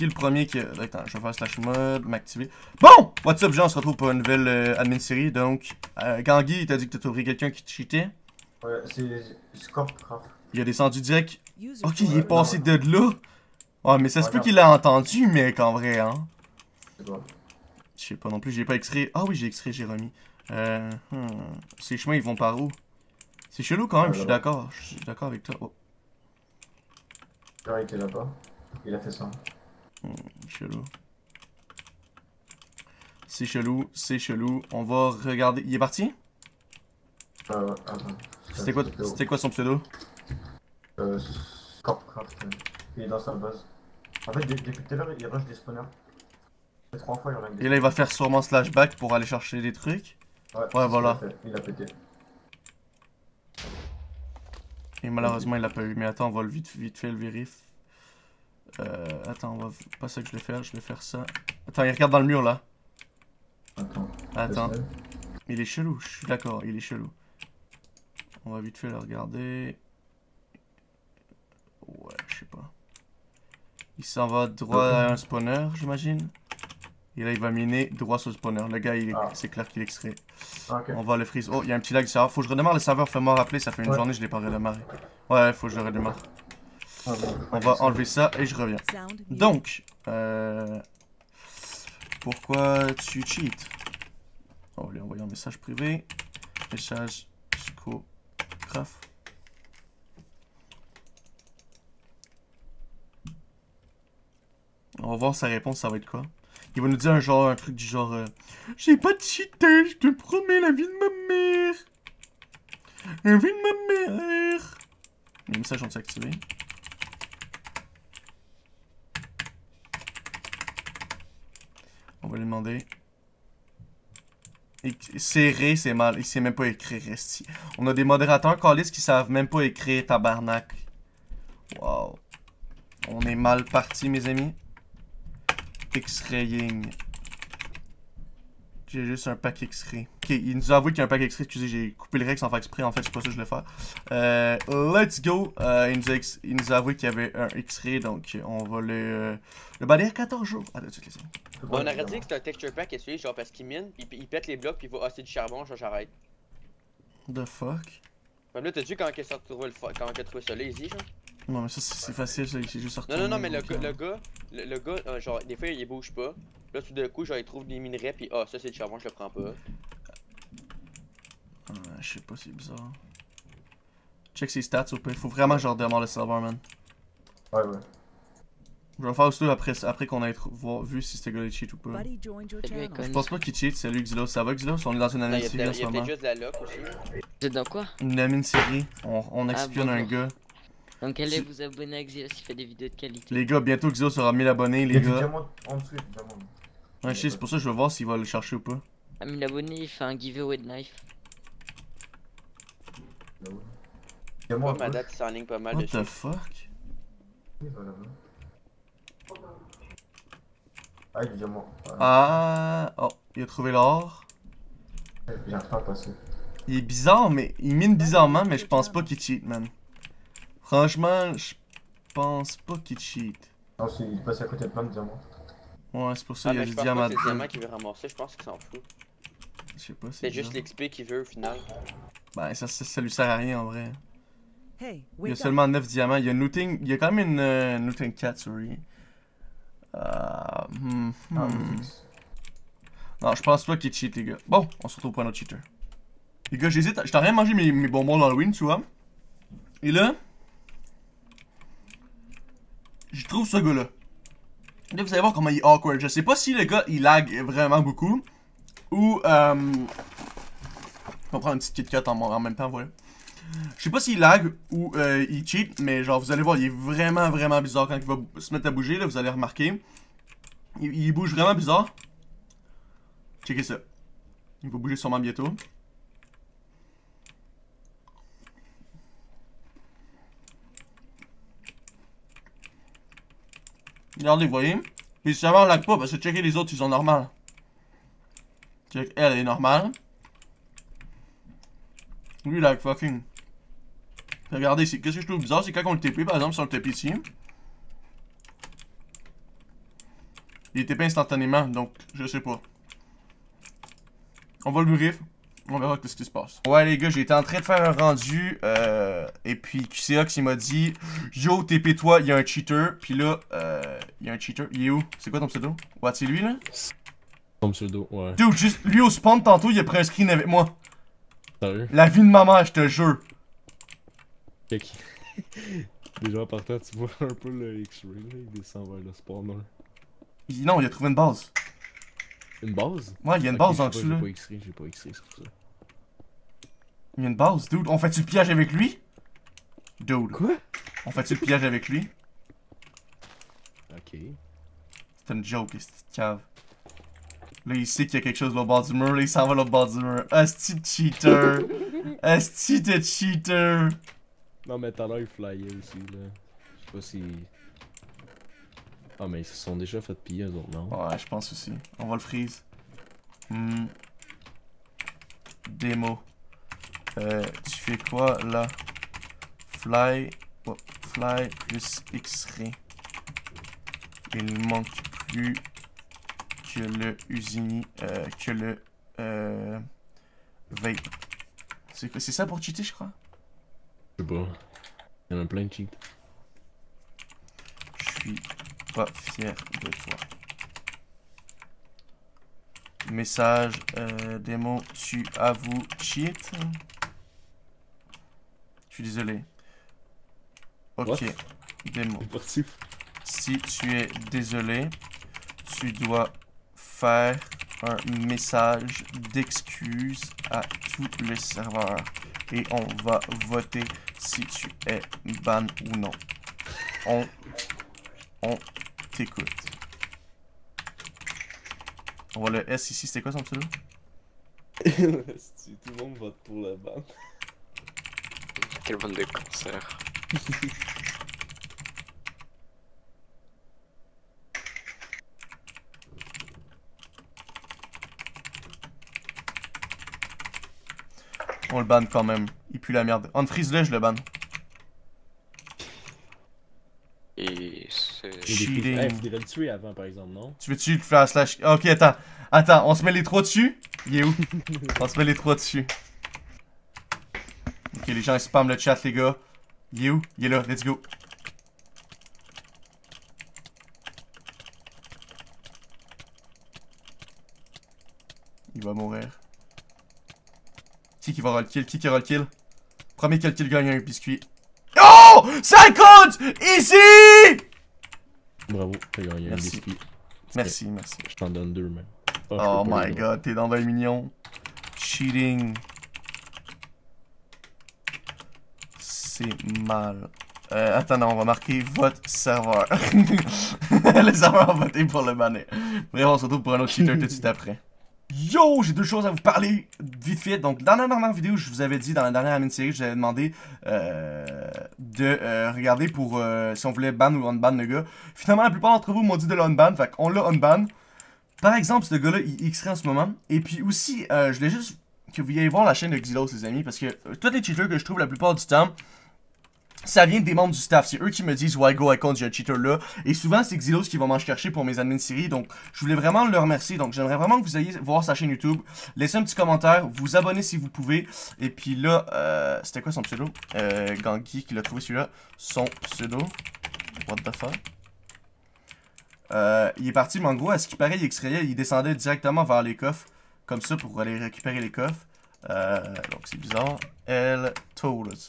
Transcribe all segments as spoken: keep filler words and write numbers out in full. qui le premier qui a... Attends, je vais faire slash mode, m'activer. Bon! What's up, gens? On se retrouve pour une nouvelle euh, admin série. Donc, euh, Gangui, t'as dit que t'as trouvé quelqu'un qui te cheatait? Ouais, c'est Scorpcraft. Il a descendu direct. Ok, il est passé de là. Ouais, mais ça se peut qu'il l'a entendu, mais qu'en vrai, hein. C'est quoi? Je sais pas non plus, j'ai pas extrait. Ah oui, j'ai extrait, j'ai remis. Euh. Hmm. Ces chemins, ils vont par où? C'est chelou quand même, je suis d'accord. Je suis d'accord avec toi. Oh. Il était là-bas. Il a fait ça. Hmm, chelou. C'est chelou, c'est chelou. On va regarder. Il est parti? Euh, ouais, attends. C'était quoi, c'était quoi son pseudo? Euh. Scorpcraft. Il est dans sa base. En fait, depuis tout à l'heure, il rush des spawners. Trois fois, il des... Et là, il va faire sûrement slash back pour aller chercher des trucs. Ouais, ouais voilà. Il a pété. Et malheureusement, il l'a pas eu. Mais attends, on va le vite, vite fait le vérif. Euh, attends, on va pas ça que je vais faire, je vais faire ça. Attends, il regarde dans le mur là. Attends. Attends. Il est chelou, je suis d'accord, il est chelou. On va vite fait le regarder. Ouais, je sais pas. Il s'en va droit à un spawner, j'imagine. Et là, il va miner droit sur le spawner. Le gars, c'est clair qu'il extrait. Okay. On va le freeze. Oh, il y a un petit lag du serveur. Faut que je redémarre le serveur. Fais-moi rappeler. Ça fait une ouais. journée, je l'ai pas redémarré. Ouais, faut que je le redémarre. Oh, bon. On va enlever ça et je reviens. Donc, euh, pourquoi tu cheats? On va lui envoyer un message privé. Message Scorpcraft. On va voir sa réponse, ça va être quoi? Il va nous dire un genre un truc du genre euh, j'ai pas cheaté, je te promets la vie de ma mère. La vie de ma mère. Les messages ont s'activé. On va lui demander. Serré, c'est mal. Il sait même pas écrire. Resti. On a des modérateurs câlisses qui savent même pas écrire, tabarnak. Wow. On est mal parti, mes amis. X-raying. J'ai juste un pack X-ray. Ok, il nous a avoué qu'il y a un pack X-ray. Excusez, j'ai coupé le rec sans faire exprès. En fait, c'est pas ça que je voulais faire. Euh, let's go. Euh, il, nous a il nous a avoué qu'il y avait un X-ray. Donc, on va le, euh, le bannir quatorze jours. Ah, tout de suite, les bon, on aurait dit que c'est un texture pack. Et celui genre parce qu'il mine, il, il pète les blocs, puis il va hosser du charbon. Genre, j'arrête. The fuck? Comme là, t'as vu quand il a trouvé ça là, easy, genre? Non mais ça c'est facile, j'ai juste sorti. Non non non mais le, go, le gars, le, le gars, euh, genre des fois il bouge pas. Là tout d'un coup genre il trouve des minerais pis ah oh, ça c'est du charbon, je le prends pas. Ah, je sais pas, c'est bizarre. Check ses stats au pire, faut vraiment genre démarrer le serveur, man. Ouais ouais. Je vais faire aussi après, après qu'on ait voir, vu si ce gars est cheat ou pas. Je pense pas qu'il cheat, c'est lui Xilo. Ça va Xilo? On est dans une admin série en ce moment. Vous êtes dans quoi? Une admin série, on, on espionne ah, bon, un gars. Donc allez vous abonner à Xeos, il fait des vidéos de qualité. Les gars, bientôt Xeos aura mille abonnés, les gars. En dessous, ouais, je sais, c'est pour ça que je vais voir s'il va le chercher ou pas. À mille abonnés, il fait un giveaway de knife. C'est moi, ma date, c'est en ligne pas mal. What the fuck? Ah, il est diamant. Ah, oh, il a trouvé l'or. Il a pas passé. Il est bizarre, mais il mine bizarrement, mais je pense pas qu'il cheat, man. Franchement, je pense pas qu'il cheat. Non, c'est il passe à côté de plein de diamants. Ouais, c'est pour ça qu'il ah, y a du diamant. C'est le diamant qu'il veut ramasser, je pense qu'il s'en fout. Je sais pas, c'est juste l'X P qu'il veut au final. Ben, ça, ça, ça lui sert à rien en vrai. Hey, il y a seulement neuf diamants. Il y a looting. Il y a quand même une euh, looting cat, sorry. Euh, hmm, hmm. Ah, non, je pense pas qu'il cheat, les gars. Bon, on se retrouve pour un autre cheater. Les gars, j'hésite. Je t'ai rien mangé mes, mes bonbons d'Halloween, tu vois. Et là. Je trouve ce gars-là. Là, vous allez voir comment il est awkward. Je sais pas si le gars, il lag vraiment beaucoup. Ou, euh... on va prendre une petite KitKat en, en même temps, voilà. Je sais pas s'il lag ou euh, il cheat, mais genre, vous allez voir, il est vraiment, vraiment bizarre. Quand il va se mettre à bouger, là, vous allez remarquer. Il, il bouge vraiment bizarre. Checkez ça. Il va bouger sûrement bientôt. Regardez, vous voyez? Les serveurs lag pas parce que checkez les autres, ils sont normales. Check, elle est normale. Lui, lag fucking. Regardez, qu'est-ce que je trouve bizarre, c'est quand on le T P, par exemple, sur le T P ici. Il était pas instantanément, donc je sais pas. On va le riff. On verra ce qui se passe. Ouais les gars, j'étais en train de faire un rendu. Euh, et puis Xeos il m'a dit yo T P toi, il y a un cheater. Puis là, euh, il y a un cheater. Il est où? C'est quoi ton pseudo? Ouais, c'est lui là? Ton pseudo, ouais. Dude, juste, lui au spawn tantôt, il a pris un screen avec moi. Sérieux? La vie de maman, je te jure. Check. Déjà en partant, tu vois un peu le X-ray, il descend vers le spawner. Non, il a trouvé une base. Une base? Ouais, il y a une okay, base en dessous là. J'ai pas X-ray, j'ai pas X-ray, c'est pour ça. Il y a une base, dude. On fait-tu le pillage avec lui? Dude. Quoi? On fait-tu le pillage avec lui? Ok. C'est une joke, cette petite cave. Là, il sait qu'il y a quelque chose au bord du mur, là, il s'en va l'autre bord du mur. Asti de cheater! Asti de cheater! Non, mais tout à l'heure, il flyait aussi, là. Je sais pas si. Ah, mais ils se sont déjà fait piller, eux autres, non? Ouais, je pense aussi. On va le freeze. Hmm. Démo. Euh, tu fais quoi, là? Fly. Oh, fly plus X-ray. Il manque plus que le Usini, euh, que le euh, Vape. C'est ça pour cheater, je crois? Je sais pas. Il y en a plein de cheats. Je suis pas fier de toi. Message, euh, démo, tu avoues cheat. Je suis désolé. Ok, what? Démo. Si tu es désolé, tu dois faire un message d'excuse à tous les serveurs et on va voter si tu es ban ou non. On, on t'écoute. On voit le S ici, c'était quoi son pseudo? Tout le monde vote pour la ban. Quelle bande de concerts. On le banne quand même. Il pue la merde. On freeze le, je le banne. Et c'est... Cheating. Tu devais le tuer avant par exemple, non? Tu veux-tu le faire slash... Ok, attends. Attends, on se met les trois dessus? Il est où? On se met les trois dessus. Ok, les gens ils spamment le chat les gars. Il est où? Il est là, let's go. Il va mourir. Qui qui va roll kill? Qui qui roll kill? Premier kill kill gagne un biscuit. Oh! cinquante! Easy! Bravo, t'as gagné un biscuit. Merci, merci. Je t'en donne deux même. Oh, oh my god, t'es dans vingt millions. Cheating. C'est mal. Euh, attends, non, on va marquer vote serveur. Les serveurs ont voté pour le banner. Vraiment, on se retrouve pour un autre cheater tout de suite après. Yo, j'ai deux choses à vous parler vite fait. Donc, dans la dernière vidéo, je vous avais dit, dans la dernière mini-série, je vous avais demandé euh, de euh, regarder pour euh, si on voulait ban ou unban le gars. Finalement, la plupart d'entre vous m'ont dit de l'unban, fait qu'on l'a unban. Par exemple, ce gars-là, il X-ray en ce moment. Et puis aussi, euh, je voulais juste que vous ayez voir la chaîne de Xilo, les amis, parce que euh, tous les cheaters que je trouve la plupart du temps, ça vient des membres du staff, c'est eux qui me disent « Ouais, go, Icon, j'ai un cheater là ». Et souvent, c'est Xilos qui va m'en chercher pour mes admins séries, donc je voulais vraiment le remercier. Donc j'aimerais vraiment que vous ayez voir sa chaîne YouTube, laissez un petit commentaire, vous abonnez si vous pouvez. Et puis là, euh, c'était quoi son pseudo? euh, Gangui qui l'a trouvé celui-là, son pseudo. What the fuck? Euh, il est parti, mais en gros, à ce qui paraît, il extrayait, il descendait directement vers les coffres, comme ça, pour aller récupérer les coffres. Euh, donc c'est bizarre. El Tolos.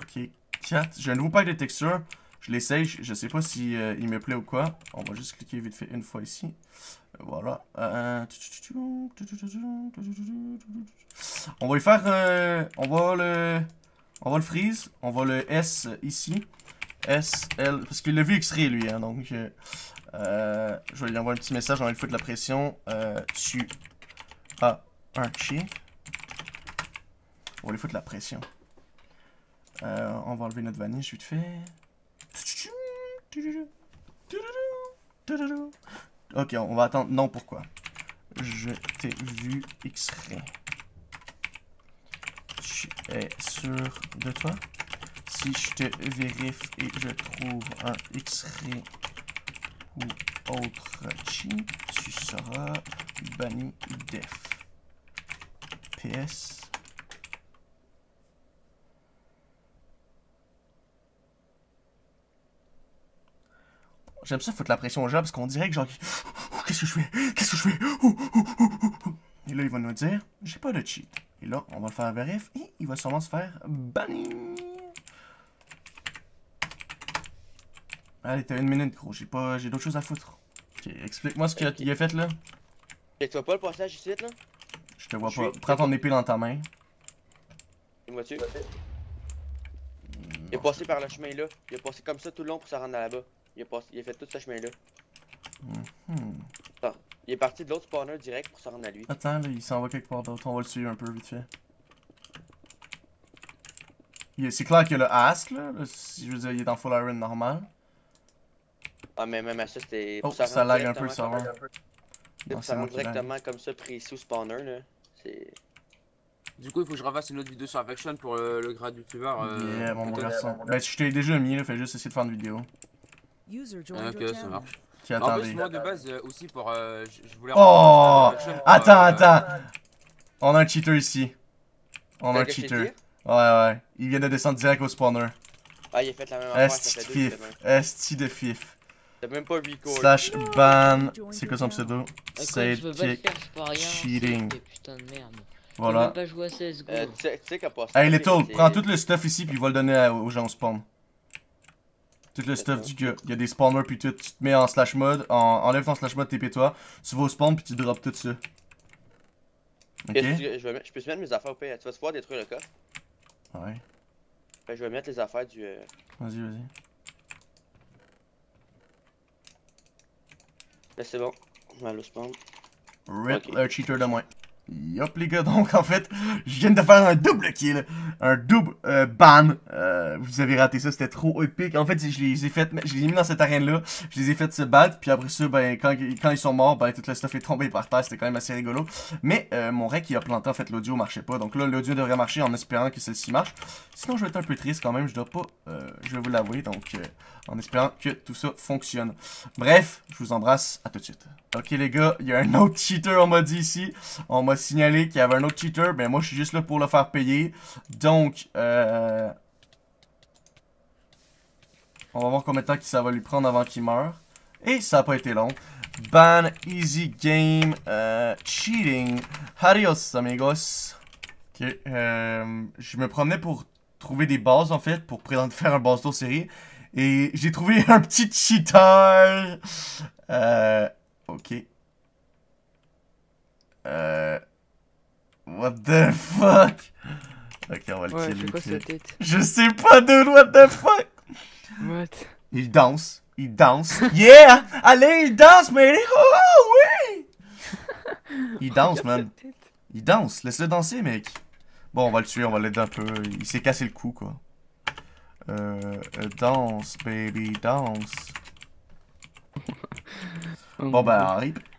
Ok, quatre. J'ai un nouveau pack de texture. Je l'essaye. Je, je sais pas si euh, il me plaît ou quoi. On va juste cliquer vite fait une fois ici. Voilà. Euh... On va lui faire. Euh... On va le. On va le freeze. On va le S ici. S, L. Parce qu'il l'a vu X-ray lui. Hein, donc. Euh... Je vais lui envoyer un petit message. On va lui foutre la pression. Euh... Tu as un cheat. On va lui foutre la pression. Euh, on va enlever notre vanille, je te fais. Ok, on va attendre. Non, pourquoi? Je t'ai vu X-ray. Tu es sûr de toi? si je te vérifie et je trouve un X-ray ou autre cheat, tu seras banni def. P S. J'aime ça foutre la pression aux gens parce qu'on dirait que genre... Qu'est-ce que je fais? Qu'est-ce que je fais? Oh, oh, oh, oh. Et là, il va nous dire, j'ai pas de cheat. Et là, on va faire vérif et il va sûrement se faire bannir. Allez, t'as une minute, gros. J'ai pas, j'ai d'autres choses à foutre. Ok, explique-moi ce qu'il a, okay. a fait là. Et tu vois pas le passage ici là? Je te vois je pas. Suis... Prends ton épée dans ta main. Une voiture. Il est passé par le chemin là. Il est passé comme ça tout le long pour se rendre là-bas. Il a, passé... il a fait tout ce chemin là. Mm-hmm. Attends, il est parti de l'autre spawner direct pour se rendre à lui. Attends, là, il s'en va quelque part d'autre. On va le suivre un peu vite fait. C'est clair qu'il y a le Ask là. là si je veux dire, il est dans Full Iron normal. Ah, mais même à ça, c'était. Oh, ça, ça lag un peu le serveur. Ça rentre directement comme ça, pris sous spawner là. C'est. Du coup, il faut que je refasse une autre vidéo sur Affection pour le, le grade YouTuber. Euh, yeah, bon, mon garçon. Ben, je t'ai déjà mis là, fais juste essayer de faire une vidéo. Ah, ok, ça marche. Okay, en plus, moi de base euh, aussi pour. Euh, je voulais. Oh! Attends, euh... attends! On a un cheater ici. On a un cheater. Ouais, ouais. Il vient de descendre direct au spawner. Ah, il a fait la même affaire. Esti de fif. Esti de fif. T'as même pas huit calls. Slash ban. C'est quoi son pseudo? Sidekick. Cheating. Voilà. Euh, t'sais, t'sais hey, les taux, prends tout le stuff ici puis il va le donner à, aux gens au spawn. Tout le stuff du gars. Il y a des spawners puis tout. Tu te mets en slash mode, en, enlève ton slash mode, T P toi. Tu vas au spawn puis tu drops tout ça. Ok. Je, je, vais, je peux se mettre mes affaires au pire. Tu vas se voir détruire le coffre. Ouais. Ben, je vais mettre les affaires du. Euh... Vas-y, vas-y. Là c'est bon. On va le spawn. Rip okay. Le cheater de moins. Yop les gars, donc en fait, je viens de faire un double kill, un double euh, ban, euh, vous avez raté ça, c'était trop épique, en fait je les ai fait, je les ai mis dans cette arène là, je les ai fait se battre, puis après ça, ben quand, quand ils sont morts, ben toute la stuff est tombée par terre, c'était quand même assez rigolo, mais euh, mon rec qui a planté, en fait l'audio marchait pas, donc là l'audio devrait marcher en espérant que celle-ci marche, sinon je vais être un peu triste quand même, je dois pas, euh, je vais vous l'avouer, donc euh, en espérant que tout ça fonctionne, bref, je vous embrasse, à tout de suite. Ok les gars, il y a un autre cheater on m'a dit ici, on m'a signalé qu'il y avait un autre cheater, ben moi je suis juste là pour le faire payer, donc euh... on va voir combien de temps ça va lui prendre avant qu'il meure, et ça n'a pas été long, ban, easy game, euh, cheating, adios amigos, ok, euh, je me promenais pour trouver des bases en fait, pour présenter faire un base tour série, et j'ai trouvé un petit cheater, euh... ok. Euh... What the fuck? Ok, on va le ouais, killer. Quoi, sa tête? Je sais pas de what the fuck! What? Il danse. Il danse. Yeah! Allez, il danse, mais... Oh, oui! Il danse, man. Il danse. Laisse-le danser, mec. Bon, on va le tuer, on va l'aider un peu. Il s'est cassé le cou, quoi. Euh... Danse, baby, danse. Bon, bah, ben, arrive.